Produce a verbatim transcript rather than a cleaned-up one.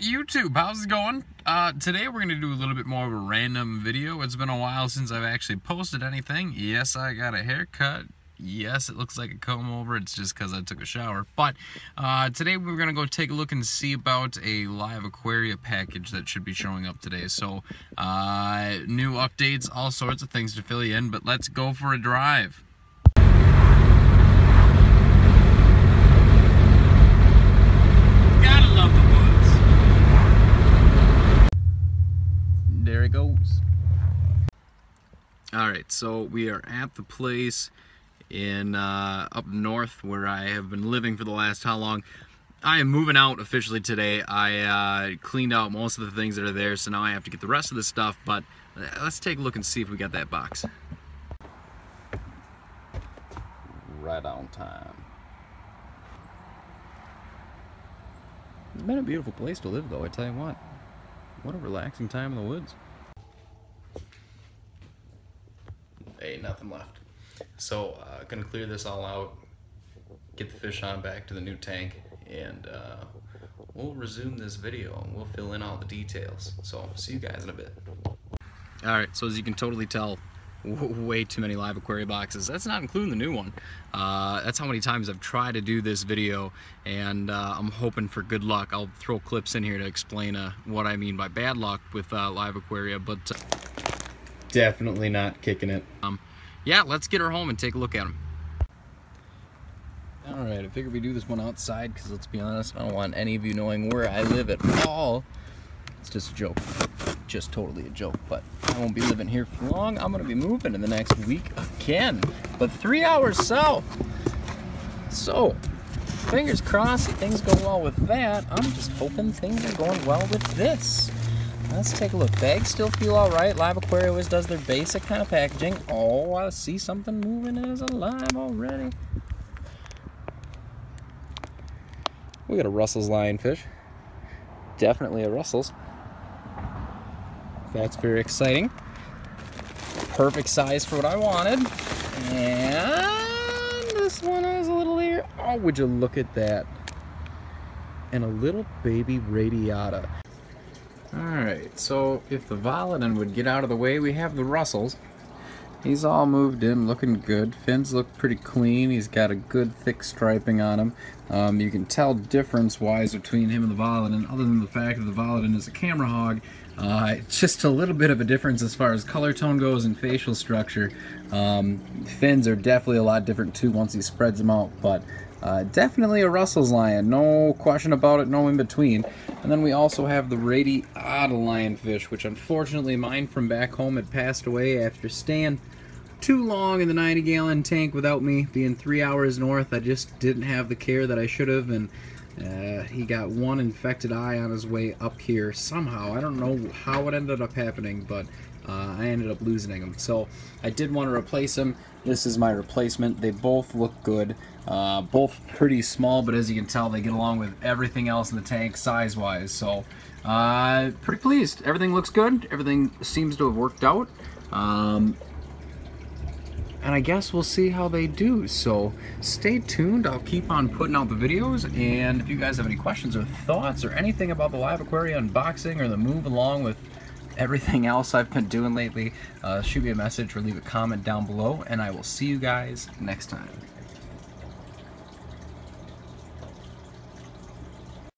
YouTube, how's it going? Uh, today we're going to do a little bit more of a random video. It's been a while since I've actually posted anything. Yes, I got a haircut. Yes, it looks like a comb over. It's just because I took a shower. But uh, today we're going to go take a look and see about a LiveAquaria package that should be showing up today. So uh, new updates, all sorts of things to fill you in, but let's go for a drive. Goes. Alright, so we are at the place in uh, up north where I have been living for the last how long. I am moving out officially today. I uh, cleaned out most of the things that are there, so now I have to get the rest of this stuff, but let's take a look and see if we got that box. Right on time. It's been a beautiful place to live though, I tell you what. What a relaxing time in the woods. Ain't nothing left. So uh, gonna clear this all out, get the fish on back to the new tank, and uh, we'll resume this video and we'll fill in all the details. So see you guys in a bit. Alright, so as you can totally tell, way too many LiveAquaria boxes. That's not including the new one. Uh, that's how many times I've tried to do this video, and uh, I'm hoping for good luck. I'll throw clips in here to explain uh, what I mean by bad luck with uh, LiveAquaria, but uh, definitely not kicking it. Um, yeah, let's get her home and take a look at them. All right, I figured we do this one outside because let's be honest, I don't want any of you knowing where I live at all. It's just a joke. Just totally a joke, but I won't be living here for long. I'm gonna be moving in the next week again, but three hours south. So, fingers crossed things go well with that. I'm just hoping things are going well with this. Let's take a look. Bags still feel all right. LiveAquaria always does their basic kind of packaging. Oh, I see something moving as alive already. We got a Russell's lionfish. Definitely a Russell's. That's very exciting. Perfect size for what I wanted. And this one is a little bigger. Oh, would you look at that? And a little baby Radiata. Alright, so if the Volitan would get out of the way, we have the Russell's. He's all moved in, looking good. Fins look pretty clean. He's got a good thick striping on him. Um, you can tell difference-wise between him and the Volitan, other than the fact that the Volitan is a camera hog. Uh, just a little bit of a difference as far as color tone goes and facial structure. Um, fins are definitely a lot different too once he spreads them out, but uh, definitely a Russell's lion. No question about it, no in between. And then we also have the Radiata lionfish, which unfortunately mine from back home had passed away after staying too long in the ninety gallon tank without me. Being three hours north, I just didn't have the care that I should have, and uh, he got one infected eye on his way up here somehow. I don't know how it ended up happening, but uh, I ended up losing him. So I did want to replace him. This is my replacement. They both look good, uh, both pretty small, but as you can tell, they get along with everything else in the tank size-wise. So uh, pretty pleased. Everything looks good. Everything seems to have worked out. Um, And I guess we'll see how they do, so stay tuned. I'll keep on putting out the videos, and if you guys have any questions or thoughts or anything about the LiveAquaria unboxing or the move along with everything else I've been doing lately, uh, shoot me a message or leave a comment down below, and I will see you guys next time.